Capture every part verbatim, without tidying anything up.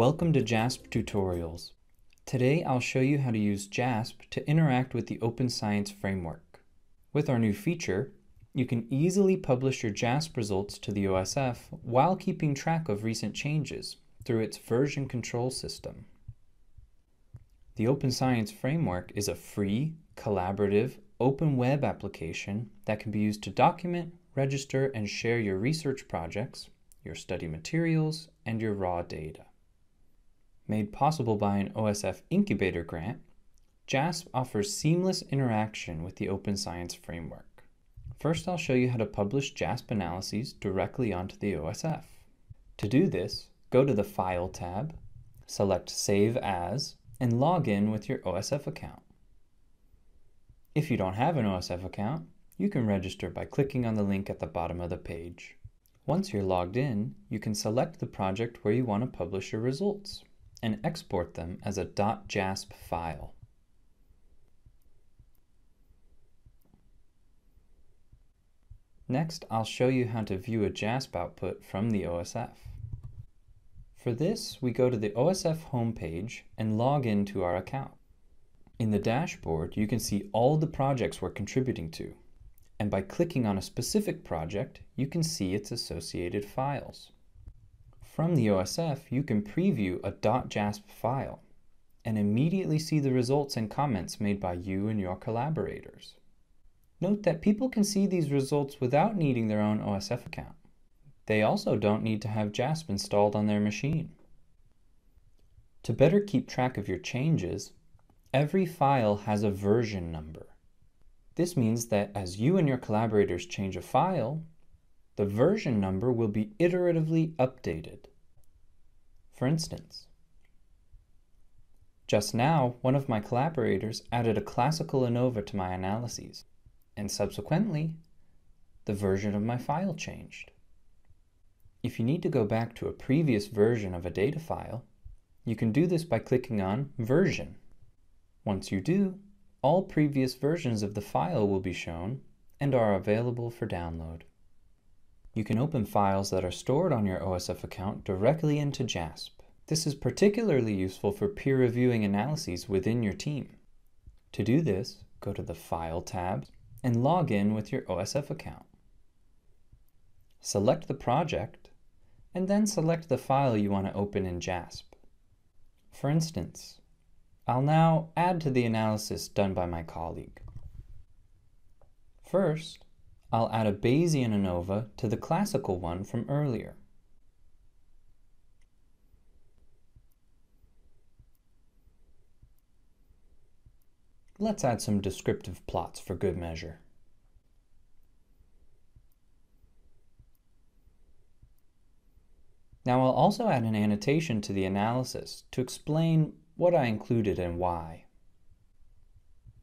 Welcome to JASP Tutorials. Today I'll show you how to use JASP to interact with the Open Science Framework. With our new feature, you can easily publish your JASP results to the O S F while keeping track of recent changes through its version control system. The Open Science Framework is a free, collaborative, open web application that can be used to document, register, and share your research projects, your study materials, and your raw data. Made possible by an O S F incubator grant, JASP offers seamless interaction with the Open Science Framework. First, I'll show you how to publish JASP analyses directly onto the O S F. To do this, go to the File tab, select Save As, and log in with your O S F account. If you don't have an O S F account, you can register by clicking on the link at the bottom of the page. Once you're logged in, you can select the project where you want to publish your results and export them as a .jasp file. Next, I'll show you how to view a JASP output from the O S F. For this, we go to the O S F homepage and log into our account. In the dashboard, you can see all the projects we're contributing to, and by clicking on a specific project, you can see its associated files. From the O S F, you can preview a .jasp file and immediately see the results and comments made by you and your collaborators. Note that people can see these results without needing their own O S F account. They also don't need to have JASP installed on their machine. To better keep track of your changes, every file has a version number. This means that as you and your collaborators change a file, the version number will be iteratively updated. For instance, just now, one of my collaborators added a classical ANOVA to my analyses, and subsequently, the version of my file changed. If you need to go back to a previous version of a data file, you can do this by clicking on Version. Once you do, all previous versions of the file will be shown and are available for download. You can open files that are stored on your O S F account directly into JASP. This is particularly useful for peer reviewing analyses within your team. To do this, go to the File tab and log in with your O S F account. Select the project and then select the file you want to open in JASP. For instance, I'll now add to the analysis done by my colleague. First, I'll add a Bayesian ANOVA to the classical one from earlier. Let's add some descriptive plots for good measure. Now I'll also add an annotation to the analysis to explain what I included and why.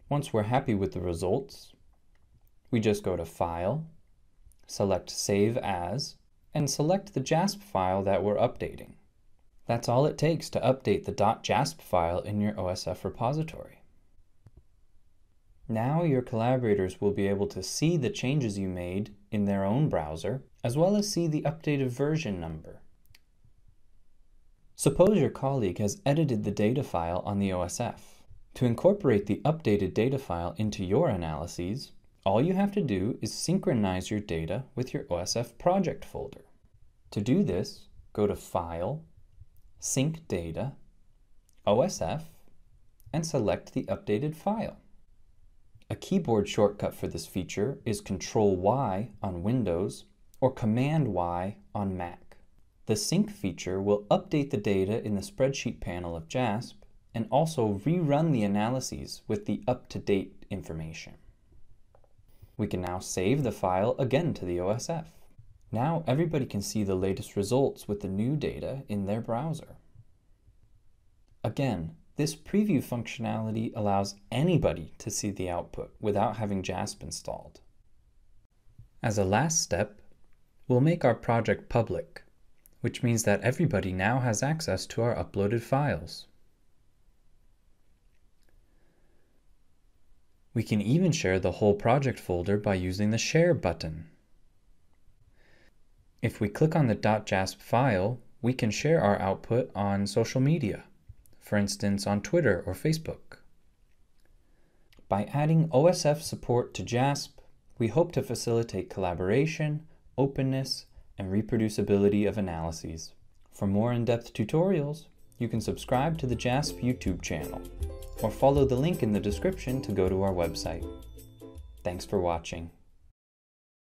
Once we're happy with the results, we just go to File, select Save As, and select the JASP file that we're updating. That's all it takes to update the .jasp file in your O S F repository. Now your collaborators will be able to see the changes you made in their own browser, as well as see the updated version number. Suppose your colleague has edited the data file on the O S F. To incorporate the updated data file into your analyses, all you have to do is synchronize your data with your O S F project folder. To do this, go to File, Sync Data, O S F, and select the updated file. A keyboard shortcut for this feature is control Y on Windows or command Y on Mac. The Sync feature will update the data in the spreadsheet panel of JASP and also rerun the analyses with the up-to-date information. We can now save the file again to the O S F. Now everybody can see the latest results with the new data in their browser. Again, this preview functionality allows anybody to see the output without having JASP installed. As a last step, we'll make our project public, which means that everybody now has access to our uploaded files. We can even share the whole project folder by using the Share button. If we click on the .jasp file, we can share our output on social media, for instance on Twitter or Facebook. By adding O S F support to JASP, we hope to facilitate collaboration, openness, and reproducibility of analyses. For more in-depth tutorials, you can subscribe to the JASP YouTube channel, or follow the link in the description to go to our website. Thanks for watching.